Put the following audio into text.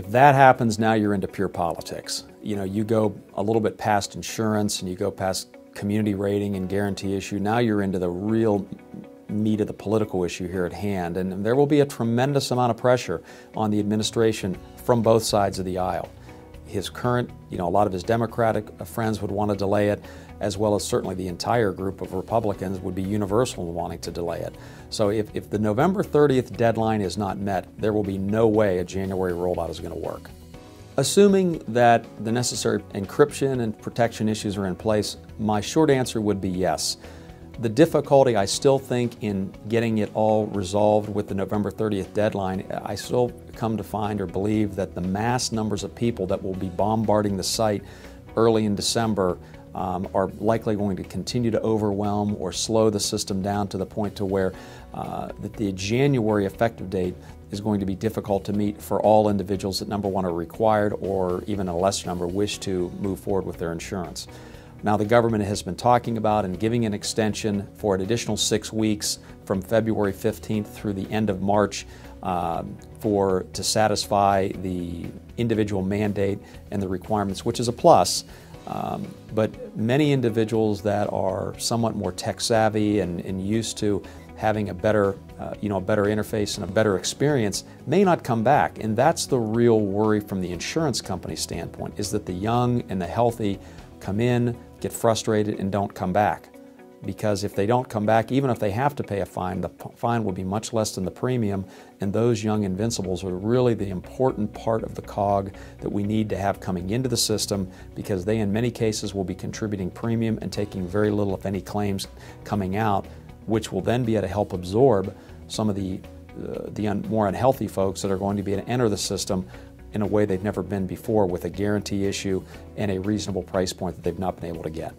If that happens, now you're into pure politics. You know, you go a little bit past insurance and you go past community rating and guarantee issue. Now you're into the real meat of the political issue here at hand, and there will be a tremendous amount of pressure on the administration from both sides of the aisle. His current, you know, a lot of his Democratic friends would want to delay it, as well as certainly the entire group of Republicans would be universal in wanting to delay it. So if the November 30th deadline is not met, there will be no way a January rollout is going to work. Assuming that the necessary encryption and protection issues are in place, my short answer would be yes. The difficulty, I still think, in getting it all resolved with the November 30th deadline, I still come to find or believe that the mass numbers of people that will be bombarding the site early in December are likely going to continue to overwhelm or slow the system down to the point to where the January effective date is going to be difficult to meet for all individuals that, number one, are required or even a lesser number wish to move forward with their insurance. Now, the government has been talking about and giving an extension for an additional 6 weeks from February 15th through the end of March to satisfy the individual mandate and the requirements, which is a plus. But many individuals that are somewhat more tech savvy and used to having a better, a better interface and a better experience may not come back. And that's the real worry from the insurance company standpoint, is that the young and the healthy come in, get frustrated, and don't come back. Because if they don't come back, even if they have to pay a fine, the fine will be much less than the premium, and those young invincibles are really the important part of the cog that we need to have coming into the system, because they in many cases will be contributing premium and taking very little, if any, claims coming out, which will then be able to help absorb some of the more unhealthy folks that are going to be able to enter the system in a way they've never been before, with a guarantee issue and a reasonable price point that they've not been able to get.